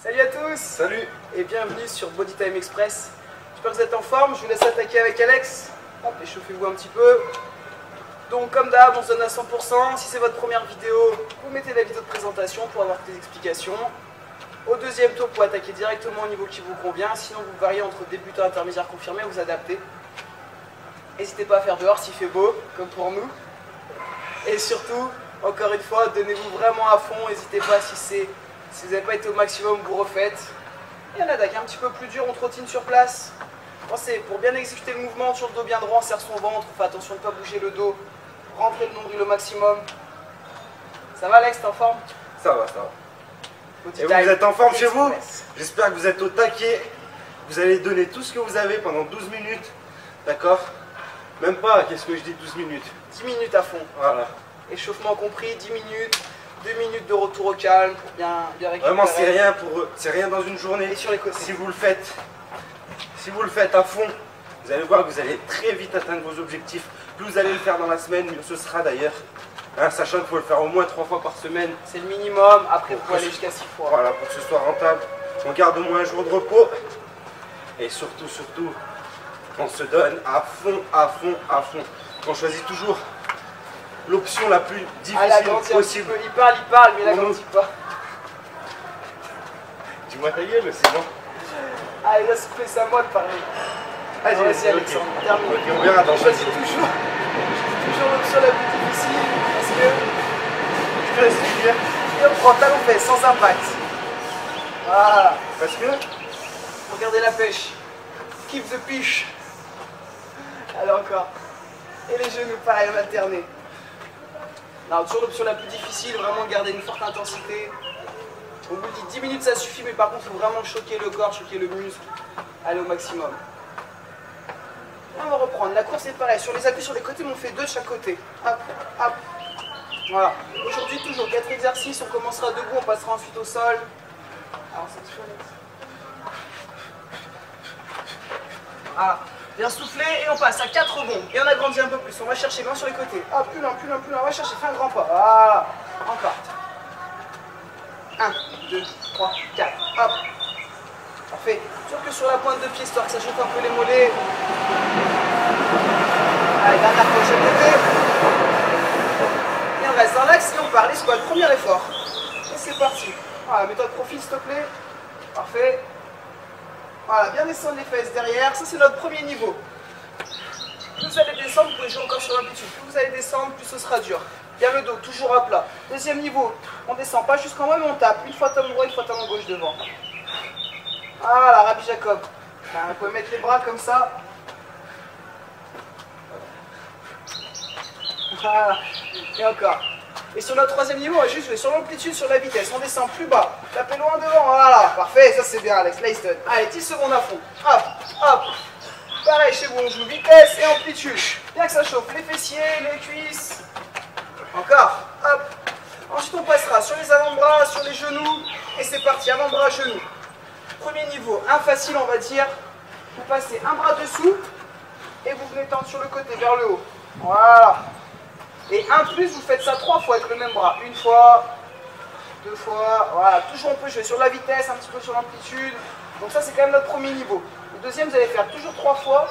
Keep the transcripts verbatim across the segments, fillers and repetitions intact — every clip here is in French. Salut à tous. Salut. Et bienvenue sur Body Time Express. J'espère que vous êtes en forme, je vous laisse attaquer avec Alex. Hop, échauffez-vous un petit peu. Donc comme d'hab, on se donne à cent pour cent. Si c'est votre première vidéo, vous mettez la vidéo de présentation pour avoir des explications. Au deuxième tour, pour attaquer directement au niveau qui vous convient. Sinon, vous variez entre débutant, intermédiaire, confirmé, vous adaptez. N'hésitez pas à faire dehors s'il fait beau, comme pour nous. Et surtout, encore une fois, donnez-vous vraiment à fond. N'hésitez pas si c'est... Si vous n'avez pas été au maximum, vous refaites. Et on attaque un petit peu plus dur, on trottine sur place. Pensez, pour bien exécuter le mouvement, sur le dos bien droit, on serre son ventre, on fait attention de ne pas bouger le dos, rentrez le nombril au maximum. Ça va Alex, t'es en forme? Ça va, ça va. Body Et vous, vous êtes en forme chez vous? J'espère que vous êtes au taquet. Vous allez donner tout ce que vous avez pendant douze minutes. D'accord? Même pas, qu'est-ce que je dis, douze minutes? dix minutes à fond. Voilà. Échauffement compris, dix minutes. deux minutes de retour au calme pour bien, bien récupérer. Vraiment, c'est rien pour eux, c'est rien dans une journée. Et sur les côtés. Si vous le faites, si vous le faites à fond, vous allez voir que vous allez très vite atteindre vos objectifs. Plus vous allez le faire dans la semaine, mieux ce sera d'ailleurs. Hein, sachant qu'il faut le faire au moins trois fois par semaine. C'est le minimum, après vous pouvez aller jusqu'à six fois. Voilà, pour que ce soit rentable. On garde au moins un jour de repos. Et surtout, surtout, on se donne à fond, à fond, à fond. On choisit toujours l'option la plus difficile ah, la possible. Il parle, il parle, mais il n'agrandit pas. Dis-moi ta gueule, c'est bon. Allez, là, c'est plus à moi de parler. Allez, vas-y, Alexandre, termine. On verra, attends, choisis toujours. toujours l'option la plus difficile, parce que... Je te laisse le dire. Et on prend talon fesse, sans impact. Voilà. Parce que... Regardez la pêche. Keep the pitch. Allez, encore. Et les genoux, pareil, on alterne. Alors, toujours l'option la plus difficile, vraiment garder une forte intensité. Au bout de dix minutes, ça suffit, mais par contre, il faut vraiment choquer le corps, choquer le muscle, aller au maximum. Et on va reprendre. La course est pareil. Sur les appuis, sur les côtés, on fait deux de chaque côté. Hop, hop. Voilà. Aujourd'hui, toujours quatre exercices. On commencera debout, on passera ensuite au sol. Alors, c'est toujours Voilà. Bien souffler et on passe à quatre rebonds. Et on agrandit un peu plus. On va chercher main sur les côtés. Ah, plus loin, plus loin, plus loin. On va chercher. Fais un grand pas. Voilà. Encore. un, deux, trois, quatre. Hop. Parfait. Sûr que sur la pointe de pied, histoire que ça jette un peu les mollets. Allez, dernière fois, je vais le Et on reste dans l'axe et on part. Les squats. Premier effort. Et c'est parti. Voilà, méthode profil, s'il te plaît. Parfait. Voilà, bien descendre les fesses derrière, ça c'est notre premier niveau. Plus vous allez descendre, vous pouvez jouer encore sur l'habitude. Plus vous allez descendre, plus ce sera dur. Bien le dos, toujours à plat. Deuxième niveau, on descend pas jusqu'en haut, mais on tape. Une fois talon droit, une fois talon gauche devant. Voilà, Rabbi Jacob. Ben, vous pouvez mettre les bras comme ça. Voilà, et encore. Et sur notre troisième niveau, on va juste jouer sur l'amplitude, sur la vitesse. On descend plus bas, tapez loin devant, voilà, parfait, ça c'est bien Alex, là il se donne. Allez, dix secondes à fond, hop, hop. Pareil chez vous, on joue vitesse et amplitude. Bien que ça chauffe les fessiers, les cuisses. Encore, hop. Ensuite on passera sur les avant-bras, sur les genoux. Et c'est parti, avant-bras, genoux. Premier niveau, un facile on va dire. Vous passez un bras dessous et vous venez tendre sur le côté, vers le haut. Voilà. Et un plus, vous faites ça trois fois avec le même bras. Une fois, deux fois, voilà. Toujours on peut jouer sur la vitesse, un petit peu sur l'amplitude. Donc ça, c'est quand même notre premier niveau. Le deuxième, vous allez faire toujours trois fois,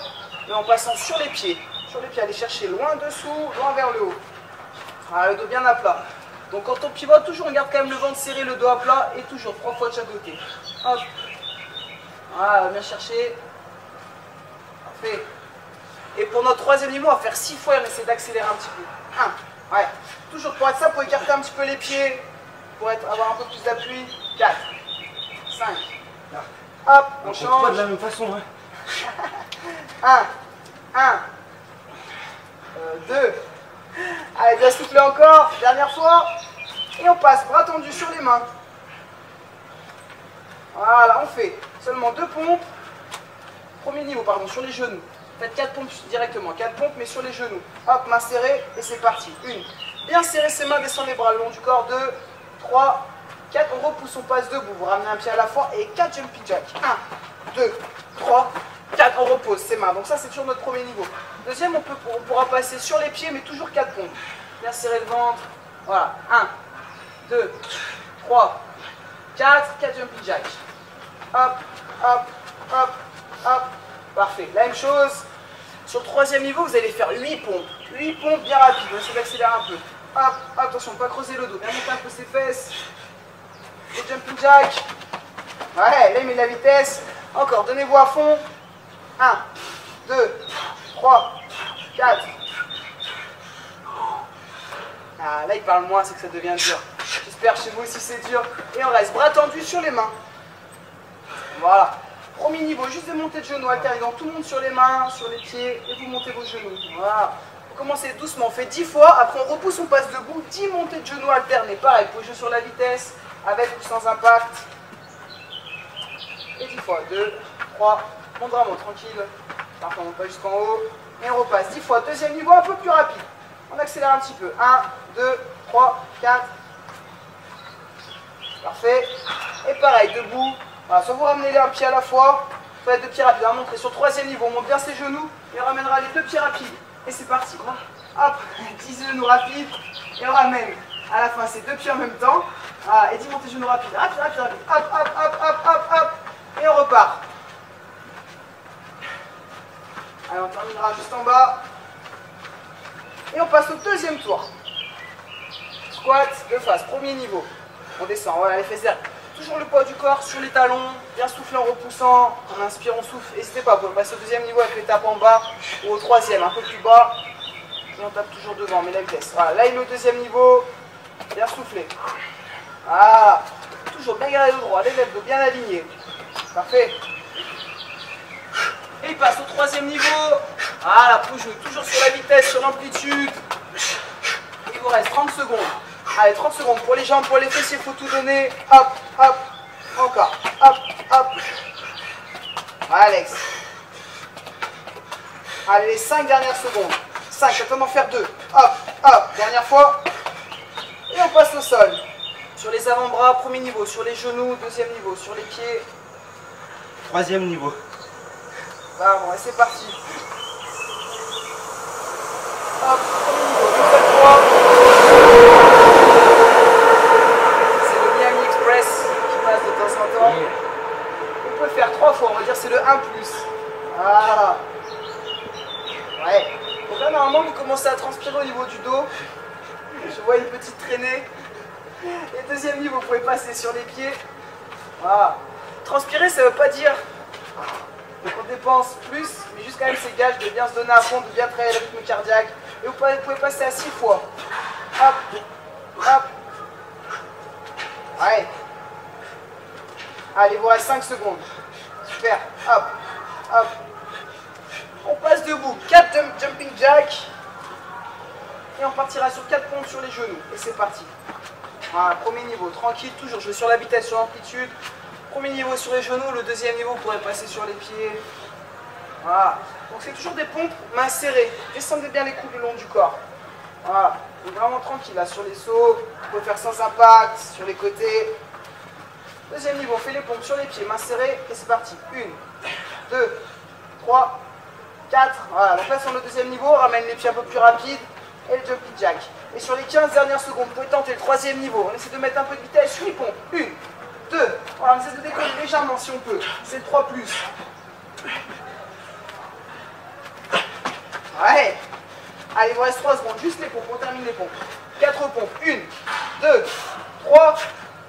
mais en passant sur les pieds. Sur les pieds, allez chercher loin dessous, loin vers le haut. Voilà, le dos bien à plat. Donc quand on pivote, toujours on garde quand même le ventre serré, le dos à plat, et toujours trois fois de chaque côté. Hop. Voilà, bien chercher. Parfait. Et pour notre troisième niveau, on va faire six fois et on essaie d'accélérer un petit peu. un, ouais. Toujours pour être ça, pour écarter un petit peu les pieds, pour être, avoir un peu plus d'appui. quatre, cinq. Hop, on, on change. Pas de la même façon. Ouais. un, un, deux. Allez, bien souffler encore. Dernière fois. Et on passe, bras tendus sur les mains. Voilà, on fait seulement deux pompes. Premier niveau, pardon, sur les genoux. Faites quatre pompes directement, quatre pompes mais sur les genoux. Hop, main serrée et c'est parti. une. Bien serrer ses mains, descendre les bras le long du corps. deux, trois, quatre. On repousse, on passe debout. Vous ramenez un pied à la fois et quatre jumping jack. un, deux, trois, quatre. On repose ses mains. Donc ça c'est toujours notre premier niveau. Deuxième, on, peut, on pourra passer sur les pieds mais toujours quatre pompes. Bien serrer le ventre. Voilà. un, deux, trois, quatre, quatre jumping jack. Hop, hop, hop, hop. Parfait. La même chose. Sur le troisième niveau, vous allez faire huit pompes. huit pompes bien rapides. On s'accélère un peu. Hop, attention, pas creuser le dos. Bien monter un peu ses fesses. Le jumping jack. Ouais, là il met de la vitesse. Encore, donnez-vous à fond. un, deux, trois, quatre. Ah, là il parle moins, c'est que ça devient dur. J'espère chez vous aussi c'est dur. Et on reste bras tendus sur les mains. Voilà. Premier niveau, juste de monter de genoux, alternant tout le monde sur les mains, sur les pieds, et vous montez vos genoux. Voilà. Vous commencez doucement, on fait dix fois, après on repousse, on passe debout, dix montées de genoux alternées. Pareil, pour jouer sur la vitesse, avec ou sans impact. Et dix fois, deux, trois, monte vraiment tranquille. Parfois on monte pas jusqu'en haut. Et on repasse, dix fois, deuxième niveau, un peu plus rapide. On accélère un petit peu. un, deux, trois, quatre. Parfait. Et pareil, debout. Voilà, soit vous ramenez un pied à la fois, soit les deux pieds rapides. On va montrer sur le troisième niveau, on monte bien ses genoux et on ramènera les deux pieds rapides. Et c'est parti. Hop, dix genoux rapides et on ramène à la fin ces deux pieds en même temps. Voilà, et dix montées genoux rapides. Rapide, rapide, rapide. Hop, hop, hop, hop, hop, hop. Et on repart. Allez, on terminera juste en bas. Et on passe au deuxième tour. Squat de face, premier niveau. On descend, voilà les fesses derrière. Toujours le poids du corps sur les talons, bien souffler en repoussant, en inspirant, on souffle. N'hésitez pas, vous pouvez passer au deuxième niveau avec les tapes en bas ou au troisième, un peu plus bas. Et on tape toujours devant, mais la vitesse. Voilà, là il est au deuxième niveau, bien souffler. Ah, toujours bien garder le droit, les lèvres bien alignées. Parfait. Et il passe au troisième niveau. Voilà, pour jouer toujours sur la vitesse, sur l'amplitude. Il vous reste trente secondes. Allez, trente secondes pour les jambes, pour les fessiers, il faut tout donner. Hop, hop, encore. Hop, hop. Alex. Allez, les cinq dernières secondes. cinq, je vais vraiment faire deux. Hop, hop, dernière fois. Et on passe au sol. Sur les avant-bras, premier niveau. Sur les genoux, deuxième niveau. Sur les pieds, troisième niveau. Bah bon, et c'est parti. Hop, premier niveau, une seule fois. On peut faire trois fois, on va dire c'est le un plus. Voilà. Ouais. Donc là normalement vous commencez à transpirer au niveau du dos. Je vois une petite traînée. Et deuxième niveau, vous pouvez passer sur les pieds. Voilà. Transpirer ça veut pas dire qu'on dépense plus, mais juste quand même c'est gage de bien se donner à fond, de bien travailler le rythme cardiaque. Et vous pouvez passer à six fois. Hop. Hop. Ouais. Allez, vous reste cinq secondes. Super. Hop. Hop. On passe debout. quatre jump, jumping jack. Et on partira sur quatre pompes sur les genoux. Et c'est parti. Voilà, premier niveau. Tranquille, toujours. Je vais sur la vitesse, sur l'amplitude. Premier niveau sur les genoux. Le deuxième niveau, vous pourrez passer sur les pieds. Voilà. Donc, c'est toujours des pompes mains serrées. Descendez bien les coudes le long du corps. Voilà. Donc, vraiment tranquille. Là, sur les sauts. Vous pouvez faire sans impact. Sur les côtés. Deuxième niveau, on fait les pompes sur les pieds, mains serrées, et c'est parti. un, deux, trois, quatre. Voilà, donc là sur le deuxième niveau, on ramène les pieds un peu plus rapides et le jumping jack. Et sur les quinze dernières secondes, vous pouvez tenter le troisième niveau. On essaie de mettre un peu de vitesse, huit pompes. un, deux. Voilà, on essaie de décoller légèrement si on peut. C'est le trois plus. Ouais. Allez, il vous reste trois secondes, juste les pompes, on termine les pompes. quatre pompes. un, deux, trois,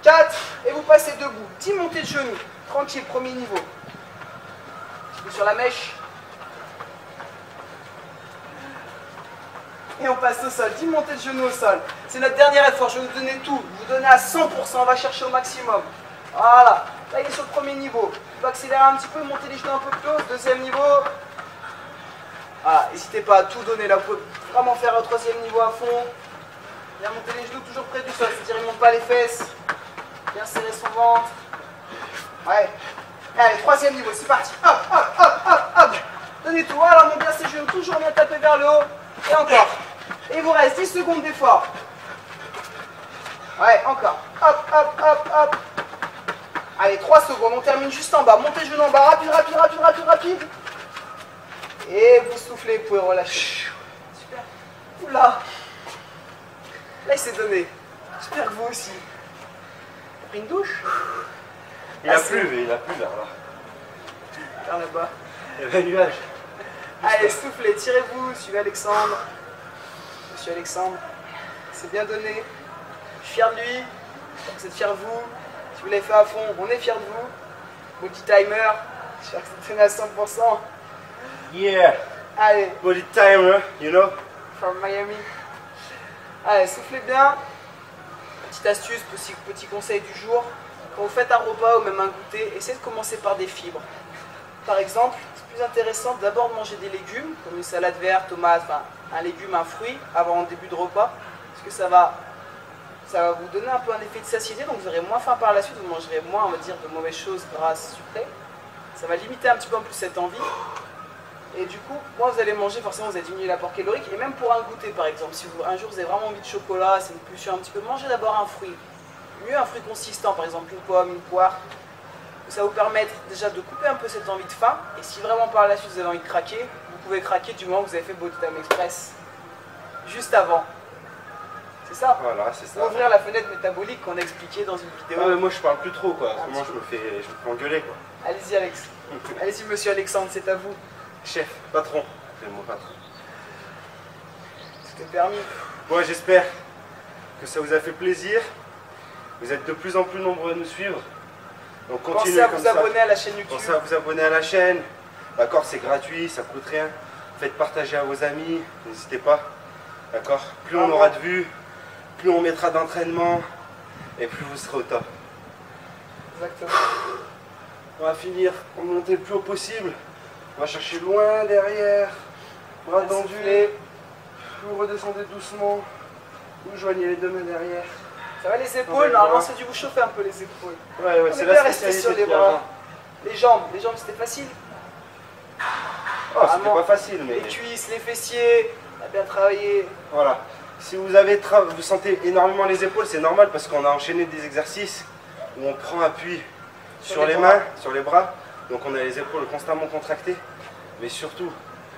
quatre. Et vous passez debout, dix montées de genoux, tranquille, premier niveau. Sur la mèche. Et on passe au sol, dix montées de genoux au sol. C'est notre dernier effort, je vais vous donner tout, vous donner à cent pour cent, on va chercher au maximum. Voilà, là il est sur le premier niveau. Il faut accélérer un petit peu, monter les genoux un peu plus haut, deuxième niveau. Voilà, n'hésitez pas à tout donner, là vous pouvez vraiment faire un troisième niveau à fond. Bien monter les genoux toujours près du sol, c'est-à-dire ne monte pas les fesses. Bien serrer son ventre. Ouais. Allez, troisième niveau, c'est parti. Hop, hop, hop, hop, hop. Donnez tout. Alors, monte bien ses genoux, toujours bien taper vers le haut. Et encore. Et il vous reste dix secondes d'effort. Ouais, encore. Hop, hop, hop, hop. Allez, trois secondes, on termine juste en bas. Montez genoux en bas, rapide, rapide, rapide, rapide, rapide. Et vous soufflez, vous pouvez relâcher. Super. Oula. Là, il s'est donné. J'espère que vous aussi. pris une douche. Il a plu, mais il a plu là. Là bas. Il y a un nuage. Allez, soufflez, tirez-vous, suivez Alexandre. Monsieur Alexandre, c'est bien donné. Je suis fier de lui. Vous êtes fiers de vous. Si vous l'avez fait à fond, on est fiers de vous. Body Timer, j'espère que c'est traîné à cent pour cent. Yeah. Allez. Body Timer, you know. From Miami. Allez, soufflez bien. Petite astuce, petit, petit conseil du jour. Quand vous faites un repas ou même un goûter, essayez de commencer par des fibres. Par exemple, c'est plus intéressant d'abord de manger des légumes, comme une salade verte, tomate, enfin un légume, un fruit, avant le début de repas, parce que ça va, ça va vous donner un peu un effet de satiété, donc vous aurez moins faim par la suite, vous mangerez moins, on va dire, de mauvaises choses grasses, sucrées. Ça va limiter un petit peu en plus cette envie. Et du coup, quand vous allez manger, forcément vous allez diminuer l'apport calorique. Et même pour un goûter par exemple, si vous, un jour vous avez vraiment envie de chocolat, c'est une pulsion un petit peu, mangez d'abord un fruit. Mieux un fruit consistant, par exemple une pomme, une poire. Ça va vous permettre déjà de couper un peu cette envie de faim. Et si vraiment par la suite vous avez envie de craquer, vous pouvez craquer du moment que vous avez fait Body Time Express. Juste avant. C'est ça. Voilà, c'est ça. Ouvrir la fenêtre métabolique qu'on a expliqué dans une vidéo. Ah, mais moi je parle plus trop quoi, parce moi je me, fais, je me fais engueuler quoi. Allez-y Alex. Allez-y monsieur Alexandre, c'est à vous. Chef, patron, c'est mon patron. C'était permis. Bon, j'espère que ça vous a fait plaisir. Vous êtes de plus en plus nombreux à nous suivre. Donc continuez comme ça. Pensez à vous abonner à la chaîne YouTube. Pensez à vous abonner à la chaîne. D'accord, c'est gratuit, ça ne coûte rien. Faites partager à vos amis, n'hésitez pas. D'accord. Plus on aura de vues, plus on mettra d'entraînement et plus vous serez au top. Exactement. On va finir pour monter le plus haut possible. On va chercher loin derrière, bras tendus, vous redescendez doucement, vous joignez les deux mains derrière. Ça va les épaules, normalement c'est dû vous chauffer un peu les épaules. Ouais, ouais, c'est la spécialité sur les bras. Les jambes, les jambes c'était facile. Oh, c'était pas facile mais... Les cuisses, les fessiers, on a bien travaillé. Voilà, si vous avez tra... vous sentez énormément les épaules, c'est normal parce qu'on a enchaîné des exercices où on prend appui sur, sur les, les mains, sur les bras. Donc on a les épaules constamment contractées, mais surtout,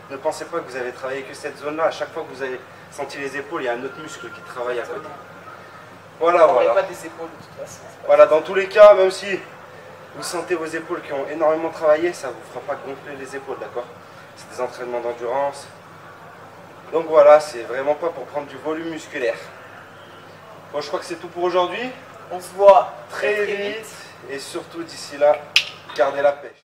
ne pensez pas que vous avez travaillé que cette zone-là. À chaque fois que vous avez senti les épaules, il y a un autre muscle qui travaille à côté. Voilà, vous voilà. Pas des épaules, de toute façon. Voilà, dans tous les cas, même si vous sentez vos épaules qui ont énormément travaillé, ça ne vous fera pas gonfler les épaules, d'accord? C'est des entraînements d'endurance. Donc voilà, c'est vraiment pas pour prendre du volume musculaire. Bon, je crois que c'est tout pour aujourd'hui. On se voit très, très vite. vite. Et surtout, d'ici là, gardez la pêche.